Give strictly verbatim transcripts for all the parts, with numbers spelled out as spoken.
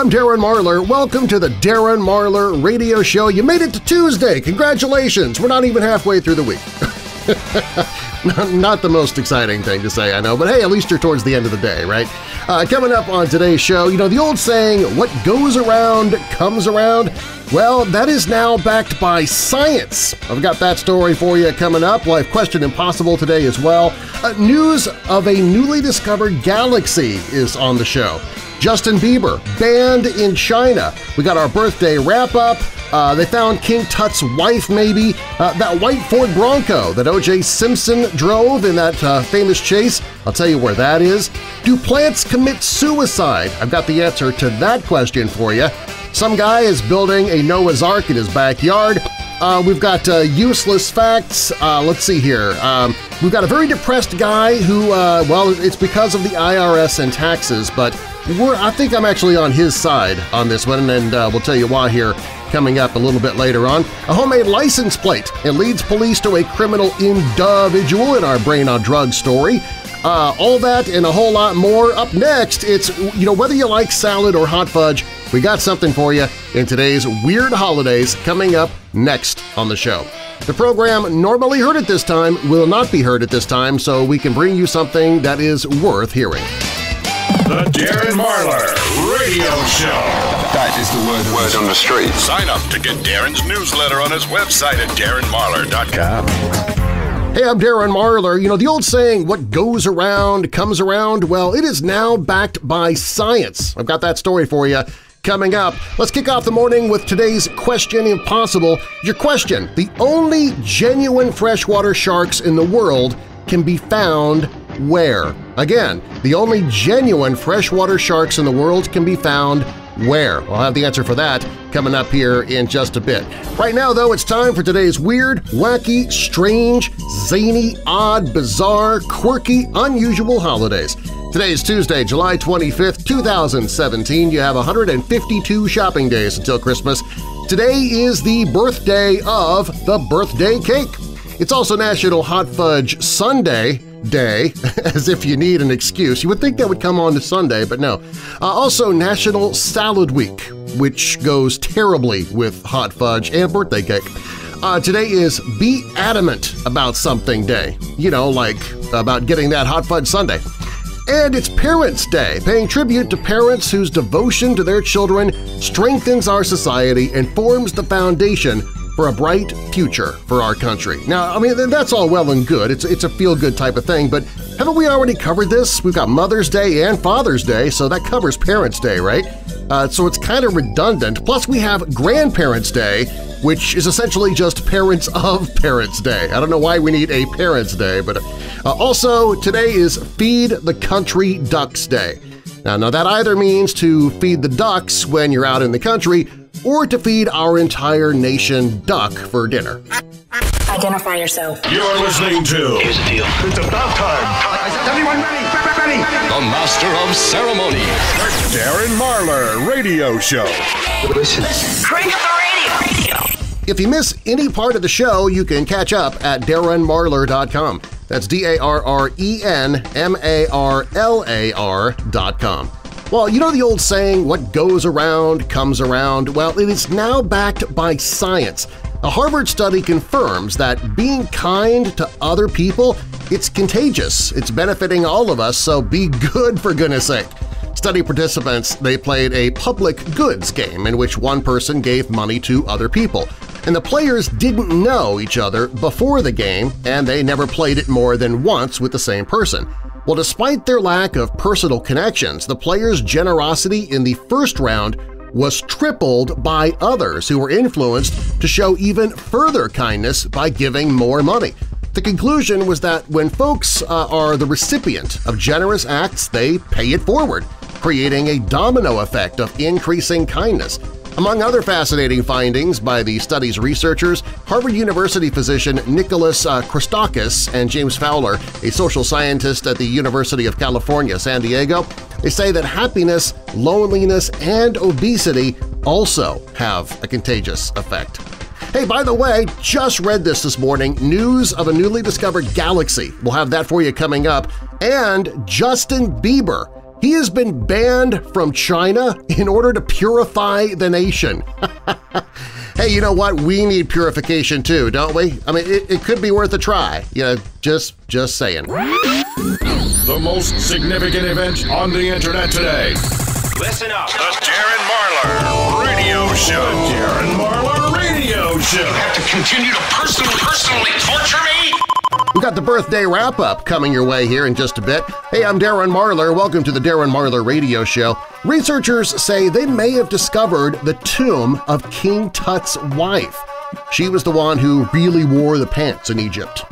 I'm Darren Marlar. Welcome to the Darren Marlar Radio Show. You made it to Tuesday. Congratulations. We're not even halfway through the week. Not the most exciting thing to say, I know, but hey, at least you're towards the end of the day, right? Uh, coming up on today's show, you know, the old saying, what goes around comes around? Well, that is now backed by science. I've got that story for you coming up. We'll have Question Impossible today as well. Uh, news of a newly discovered galaxy is on the show. Justin Bieber, banned in China. We got our birthday wrap-up. Uh, they found King Tut's wife, maybe. Uh, that white Ford Bronco that O J Simpson drove in that uh, famous chase. I'll tell you where that is. Do plants commit suicide? I've got the answer to that question for you. Some guy is building a Noah's Ark in his backyard. Uh, we've got uh, useless facts. Uh, let's see here. Um, we've got a very depressed guy who, uh, well, it's because of the I R S and taxes, but we're, I think I'm actually on his side on this one, and uh, we'll tell you why here coming up a little bit later on. A homemade license plate. It leads police to a criminal individual in our Brain on Drugs story. Uh, all that and a whole lot more. Up next, it's, you know, whether you like salad or hot fudge, we got something for you in today's Weird Holidays coming up next on the show. The program normally heard at this time will not be heard at this time, so we can bring you something that is worth hearing. The Darren Marlar Radio Show. That is the word, word on the street. Sign up to get Darren's newsletter on his website at Darren Marlar dot com. Hey, I'm Darren Marlar. You know, the old saying, what goes around comes around, well, it is now backed by science. I've got that story for you coming up. Let's kick off the morning with today's Question Impossible. Your question, the only genuine freshwater sharks in the world can be found where? Again, the only genuine freshwater sharks in the world can be found where? I'll have the answer for that coming up here in just a bit. Right now, though, it's time for today's weird, wacky, strange, zany, odd, bizarre, quirky, unusual holidays. Today is Tuesday, July twenty-fifth, two thousand seventeen. You have one hundred fifty-two shopping days until Christmas. Today is the birthday of the birthday cake. It's also National Hot Fudge Sunday Day, as if you need an excuse. You would think that would come on to Sunday, but no. Uh, also National Salad Week, which goes terribly with hot fudge and birthday cake. Uh, today is Be Adamant About Something Day, you know, like about getting that hot fudge sundae. And it's Parents' Day, paying tribute to parents whose devotion to their children strengthens our society and forms the foundation for a bright future for our country. Now, I mean, that's all well and good. It's, it's a feel-good type of thing, but haven't we already covered this? We've got Mother's Day and Father's Day, so that covers Parents' Day, right? Uh, so it's kind of redundant. Plus, we have Grandparents' Day, which is essentially just Parents of Parents' Day. I don't know why we need a Parents' Day, but uh, also today is Feed the Country Ducks Day. Now, now, that either means to feed the ducks when you're out in the country, or to feed our entire nation duck for dinner. Identify yourself. You're listening to... Here's the deal. It's about time. Is everyone ready? Ready? The Master of Ceremony. The Darren Marlar Radio Show. Listen. Crank up the radio. radio. If you miss any part of the show, you can catch up at Darren Marlar dot com. That's D A R R E N M A R L A R dot com. Well, you know the old saying, what goes around comes around? Well, it is now backed by science. A Harvard study confirms that being kind to other people, it's contagious. It's benefiting all of us, so be good for goodness sake. Study participants, they played a public goods game in which one person gave money to other people. And the players didn't know each other before the game, and they never played it more than once with the same person. Well, despite their lack of personal connections, the players' generosity in the first round was tripled by others who were influenced to show even further kindness by giving more money. The conclusion was that when folks uh, are the recipient of generous acts, they pay it forward, creating a domino effect of increasing kindness. Among other fascinating findings by the study's researchers, Harvard University physician Nicholas uh, Christakis and James Fowler, a social scientist at the University of California, San Diego, they say that happiness, loneliness, and obesity also have a contagious effect. Hey, by the way, just read this this morning, news of a newly discovered galaxy. We'll have that for you coming up. And Justin Bieber, He has been banned from China in order to purify the nation. Hey, you know what? We need purification too, don't we? I mean, it, it could be worth a try. You know, just, just saying. The most significant event on the internet today. Listen up. The Darren Marlar Radio Show. The Darren Marlar Radio Show. You have to continue to personally, personally torture me? We got the birthday wrap-up coming your way here in just a bit. Hey, I'm Darren Marlar. Welcome to the Darren Marlar Radio Show. Researchers say they may have discovered the tomb of King Tut's wife. She was the one who really wore the pants in Egypt.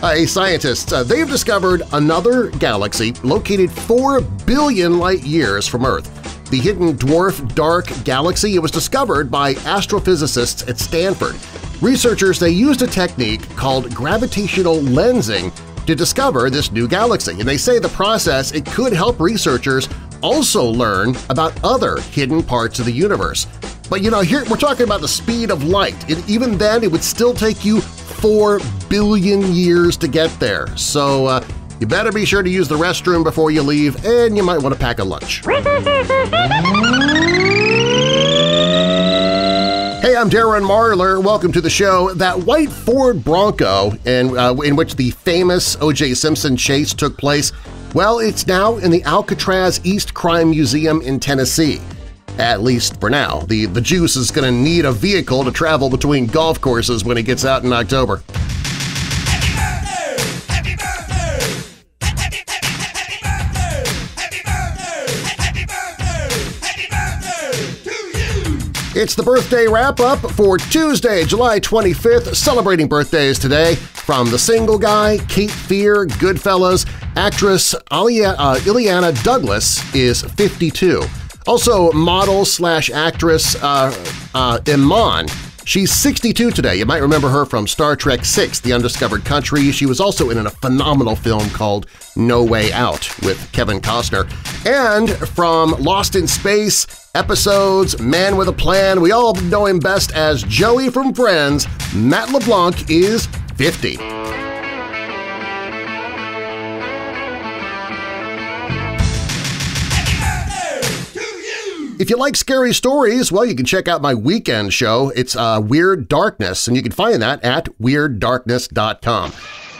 Hey, scientists, uh, they've discovered another galaxy located four billion light-years from Earth. The hidden dwarf dark galaxy, it was discovered by astrophysicists at Stanford. Researchers, they used a technique called gravitational lensing to discover this new galaxy, and they say the process, it could help researchers also learn about other hidden parts of the universe. But you know, here we're talking about the speed of light, and even then it would still take you four billion years to get there. So uh, you better be sure to use the restroom before you leave, and you might want to pack a lunch. Hey, I'm Darren Marlar. Welcome to the show. That white Ford Bronco in, uh, in which the famous O J Simpson chase took place, well, it's now in the Alcatraz East Crime Museum in Tennessee. At least for now. The, the juice is going to need a vehicle to travel between golf courses when he gets out in October. It's the birthday wrap-up for Tuesday, July twenty-fifth, celebrating birthdays today from The Single Guy, Cape Fear, Goodfellas. Actress Ileana, uh, Ileana Douglas is fifty-two. Also, model-slash-actress uh, uh, Iman, she's sixty-two today. You might remember her from Star Trek six, The Undiscovered Country. She was also in a phenomenal film called No Way Out with Kevin Costner. And from Lost in Space, episodes, Man with a Plan, we all know him best as Joey from Friends, Matt LeBlanc is fifty. If you like scary stories, well, you can check out my weekend show. It's uh, Weird Darkness, and you can find that at weird darkness dot com.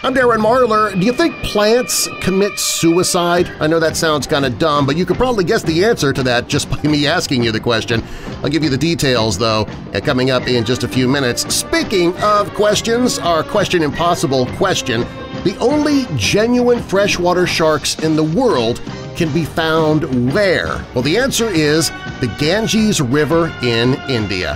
I'm Darren Marlar. Do you think plants commit suicide? I know that sounds kind of dumb, but you could probably guess the answer to that just by me asking you the question. I'll give you the details, though, coming up in just a few minutes. Speaking of questions, our Question Impossible question, the only genuine freshwater sharks in the world can be found where? Well, the answer is the Ganges River in India.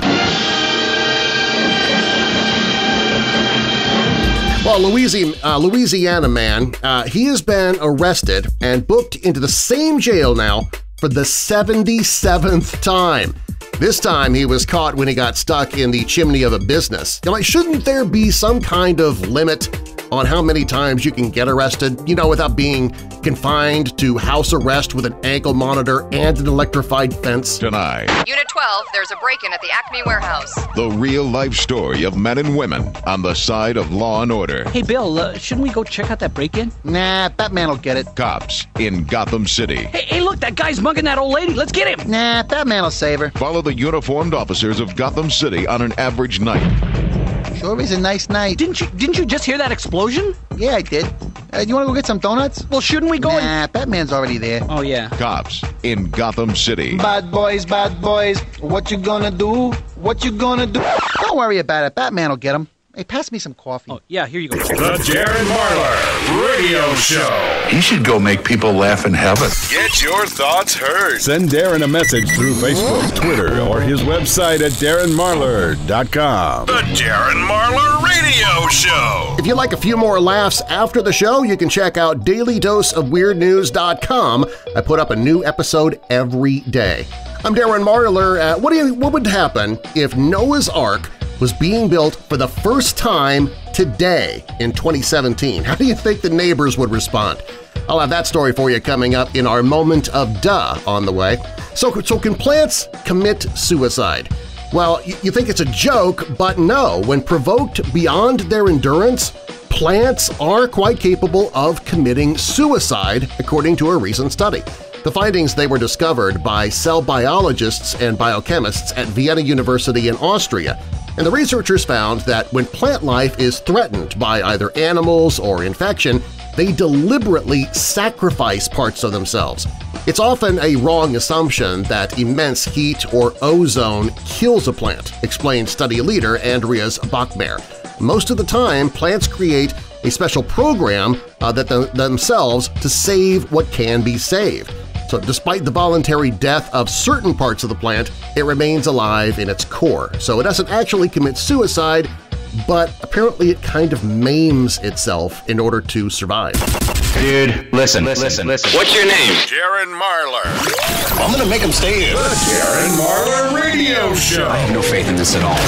Well, a Louisiana man, uh, he has been arrested and booked into the same jail now for the seventy-seventh time. This time he was caught when he got stuck in the chimney of a business. Now, shouldn't there be some kind of limit on how many times you can get arrested, you know, without being confined to house arrest with an ankle monitor and an electrified fence? Tonight, Unit twelve, there's a break-in at the Acme Warehouse. The real-life story of men and women on the side of law and order. Hey, Bill, uh, shouldn't we go check out that break-in? Nah, Batman will get it. Cops in Gotham City. Hey, hey, look, that guy's mugging that old lady. Let's get him. Nah, Batman will save her. Follow the uniformed officers of Gotham City on an average night. Sure is a nice night. Didn't you didn't you just hear that explosion? Yeah, I did. Uh, you want to go get some donuts? Well, shouldn't we go nah, and... Batman's already there. Oh, yeah. Cops in Gotham City. Bad boys, bad boys, what you gonna do? What you gonna do? Don't worry about it. Batman will get him. Hey, pass me some coffee. Oh, yeah, here you go. The Darren Marlar Radio Show. He should go make people laugh in heaven. Get your thoughts heard. Send Darren a message through Facebook, Twitter, or his website at Darren Marlar dot com. The Darren Marlar Radio Show. If you'd like a few more laughs after the show, you can check out Daily Dose of Weird News dot com. I put up a new episode every day. I'm Darren Marlar. Uh, what do you, what would happen if Noah's Ark was being built for the first time today in twenty seventeen. How do you think the neighbors would respond? I'll have that story for you coming up in our Moment of Duh on the way. So, so can plants commit suicide? Well, you think it's a joke, but no. When provoked beyond their endurance, plants are quite capable of committing suicide, according to a recent study. The findings they were discovered by cell biologists and biochemists at Vienna University in Austria, and the researchers found that when plant life is threatened by either animals or infection, they deliberately sacrifice parts of themselves. It's often a wrong assumption that immense heat or ozone kills a plant, explained study leader Andreas Bachmair. Most of the time, plants create a special program uh, that th themselves to save what can be saved. So despite the voluntary death of certain parts of the plant, it remains alive in its core. So it doesn't actually commit suicide, but apparently it kind of maims itself in order to survive. Dude, listen, listen, listen. What's your name? Darren Marlar. I'm gonna make him stay in. The Darren Marlar Radio Show. I have no faith in this at all.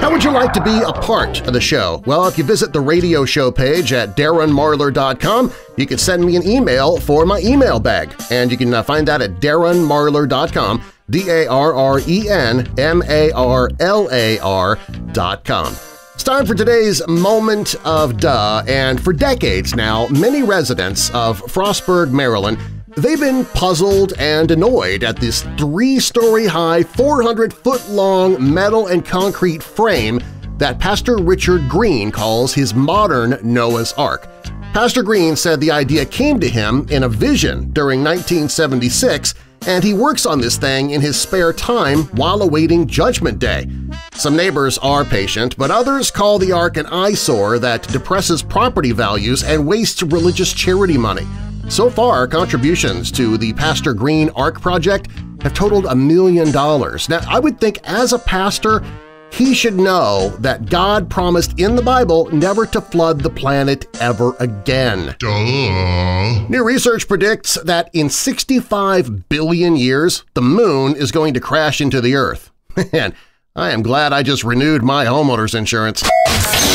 How would you like to be a part of the show? Well, if you visit the radio show page at Darren Marlar dot com, you can send me an email for my email bag. And you can find that at Darren Marlar dot com, D A R R E N M A R L A R dot com. It's time for today's Moment of Duh, and for decades now, many residents of Frostburg, Maryland, they've been puzzled and annoyed at this three-story-high, four hundred foot long metal and concrete frame that Pastor Richard Green calls his modern Noah's Ark. Pastor Green said the idea came to him in a vision during nineteen seventy-six, and he works on this thing in his spare time while awaiting Judgment Day. Some neighbors are patient, but others call the Ark an eyesore that depresses property values and wastes religious charity money. So far, contributions to the Pastor Green Ark project have totaled a million dollars. Now, I would think as a pastor, he should know that God promised in the Bible never to flood the planet ever again. Duh. New research predicts that in sixty-five billion years, the moon is going to crash into the Earth. Man, I am glad I just renewed my homeowner's insurance.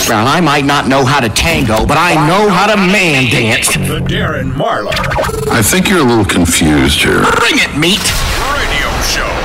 Well, I might not know how to tango, but I know how to man dance. The Darren Marlar. I think you're a little confused here. Bring it, meat. Radio show.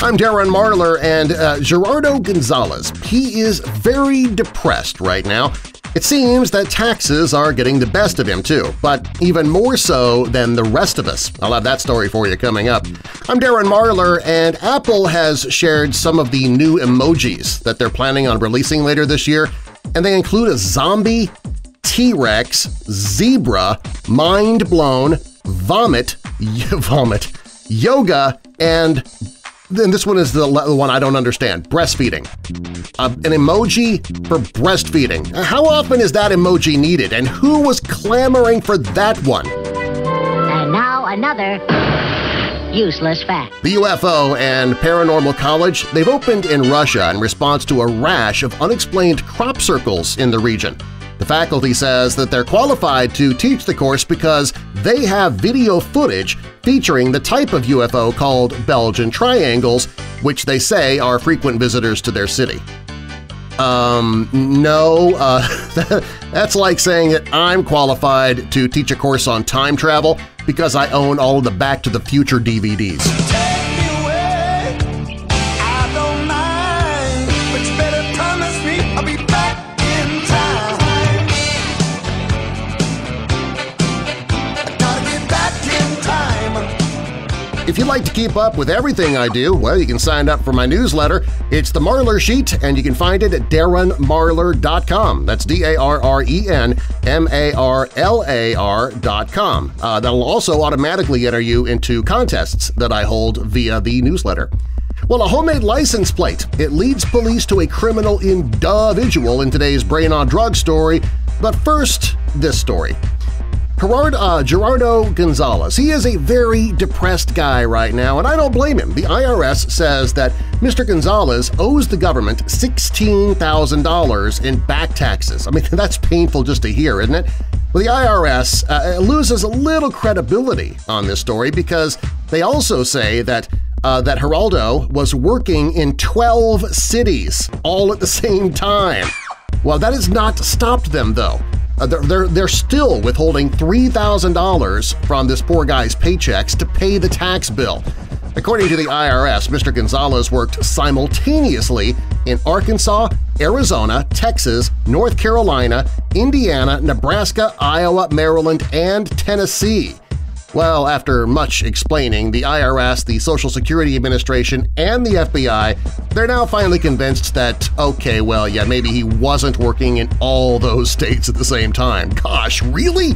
I'm Darren Marlar, and uh, Gerardo Gonzalez. He is very depressed right now. It seems that taxes are getting the best of him, too, but even more so than the rest of us. I'll have that story for you coming up. I'm Darren Marlar, and Apple has shared some of the new emojis that they're planning on releasing later this year, and they include a zombie, T-Rex, zebra, mind-blown, vomit, vomit, yoga, and then this one is the one I don't understand, breastfeeding. Uh, an emoji for breastfeeding. How often is that emoji needed, and who was clamoring for that one? And now another useless fact. The U F O and Paranormal College, they've opened in Russia in response to a rash of unexplained crop circles in the region. The faculty says that they're qualified to teach the course because they have video footage featuring the type of U F O called Belgian triangles, which they say are frequent visitors to their city. Um, no, uh, that's like saying that I'm qualified to teach a course on time travel because I own all of the Back to the Future D V Ds. If you'd like to keep up with everything I do, well, you can sign up for my newsletter. It's the Marlar Sheet, and you can find it at Darren Marlar dot com. That's D A R R E N M A R L A R dot com. Uh, that'll also automatically enter you into contests that I hold via the newsletter. Well, a homemade license plate. It leads police to a criminal individual in today's Brain on Drugs story. But first, this story. Gerard, uh, Gerardo Gonzalez. He is a very depressed guy right now, and I don't blame him. The I R S says that Mister Gonzalez owes the government sixteen thousand dollars in back taxes. I mean, that's painful just to hear, isn't it? Well, the I R S uh, loses a little credibility on this story because they also say that uh, that Geraldo was working in twelve cities all at the same time. Well, that has not stopped them, though. Uh, they're, they're, they're still withholding three thousand dollars from this poor guy's paychecks to pay the tax bill. According to the I R S, Mister Gonzalez worked simultaneously in Arkansas, Arizona, Texas, North Carolina, Indiana, Nebraska, Iowa, Maryland, and Tennessee. Well, after much explaining, the I R S, the Social Security Administration, and the F B I, they're now finally convinced that, okay, well, yeah, maybe he wasn't working in all those states at the same time. Gosh, really?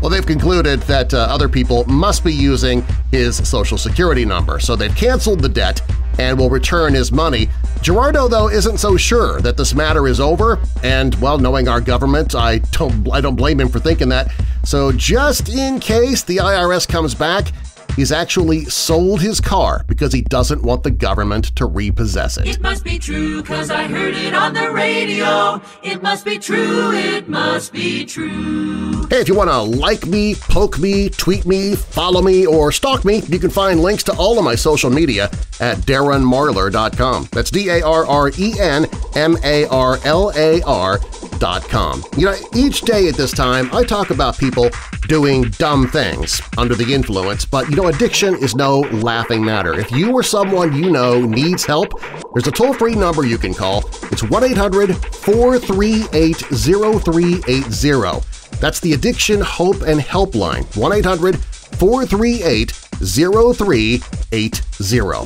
Well, they've concluded that uh, other people must be using his Social Security number, so they've canceled the debt and will return his money. Gerardo, though, isn't so sure that this matter is over, and, well, knowing our government, I don't, I don't blame him for thinking that. So just in case the I R S comes back, he's actually sold his car because he doesn't want the government to repossess it. It must be true, 'cause I heard it on the radio. It must be true, it must be true. Hey, if you want to like me, poke me, tweet me, follow me, or stalk me, you can find links to all of my social media at Darren Marlar dot com. That's D A R R E N M A R L A R dot com. You know, each day at this time, I talk about people doing dumb things under the influence, but you know, addiction is no laughing matter. If you or someone you know needs help, there's a toll-free number you can call. It's one eight hundred, four three eight, zero three eight zero. That's the Addiction Hope and Helpline, one eight hundred, four three eight, zero three eight zero.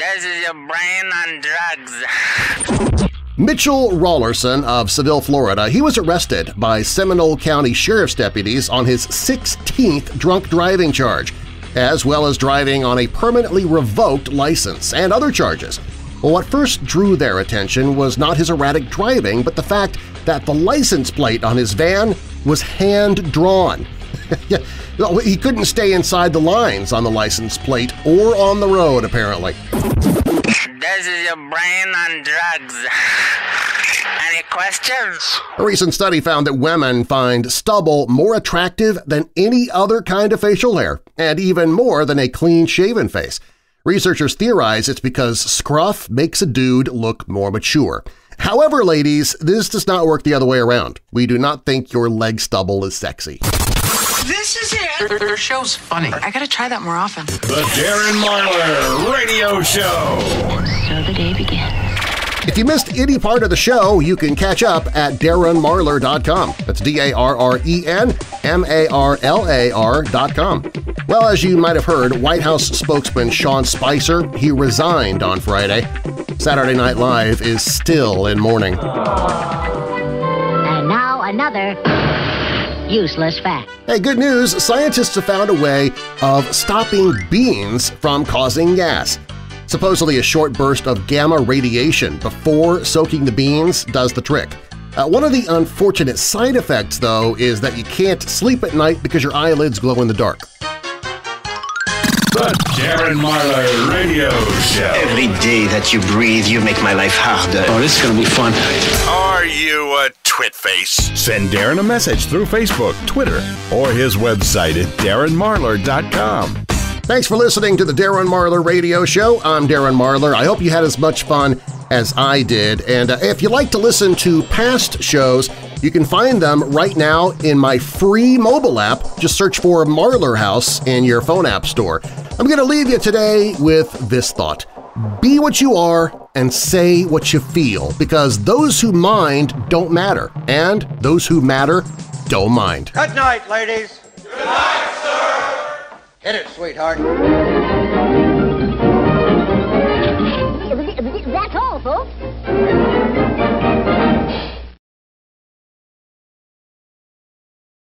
This is your brain on drugs. Mitchell Rawlerson of Seville, Florida, he was arrested by Seminole County Sheriff's deputies on his sixteenth drunk driving charge, as well as driving on a permanently revoked license and other charges. Well, what first drew their attention was not his erratic driving, but the fact that the license plate on his van was hand-drawn. He couldn't stay inside the lines on the license plate or on the road, apparently. This is your brain on drugs. Any questions? A recent study found that women find stubble more attractive than any other kind of facial hair, and even more than a clean-shaven face. Researchers theorize it's because scruff makes a dude look more mature. However, ladies, this does not work the other way around. We do not think your leg stubble is sexy. This is it! Your show's funny. I gotta try that more often. The Darren Marlar Radio Show! So the day begins. If you missed any part of the show, you can catch up at Darren Marlar dot com. That's D A R R E N M A R L A R dot com. Well, as you might have heard, White House spokesman Sean Spicer, he resigned on Friday. Saturday Night Live is still in mourning. And now another useless fact. Hey, good news! Scientists have found a way of stopping beans from causing gas. Supposedly a short burst of gamma radiation before soaking the beans does the trick. Uh, one of the unfortunate side effects, though, is that you can't sleep at night because your eyelids glow in the dark. The Darren Marlar Radio Show. Every day that you breathe, you make my life harder. Oh, this is gonna be fun. Are you a twitface? Send Darren a message through Facebook, Twitter, or his website at Darren Marlar dot com. Thanks for listening to the Darren Marlar Radio Show. I'm Darren Marlar. I hope you had as much fun as I did. And uh, if you like to listen to past shows, you can find them right now in my free mobile app. Just search for Marlar House in your phone app store. I'm going to leave you today with this thought. Be what you are and say what you feel, because those who mind don't matter, and those who matter don't mind. Good night, ladies. Good night, sir. Hit it, sweetheart. That's all, folks.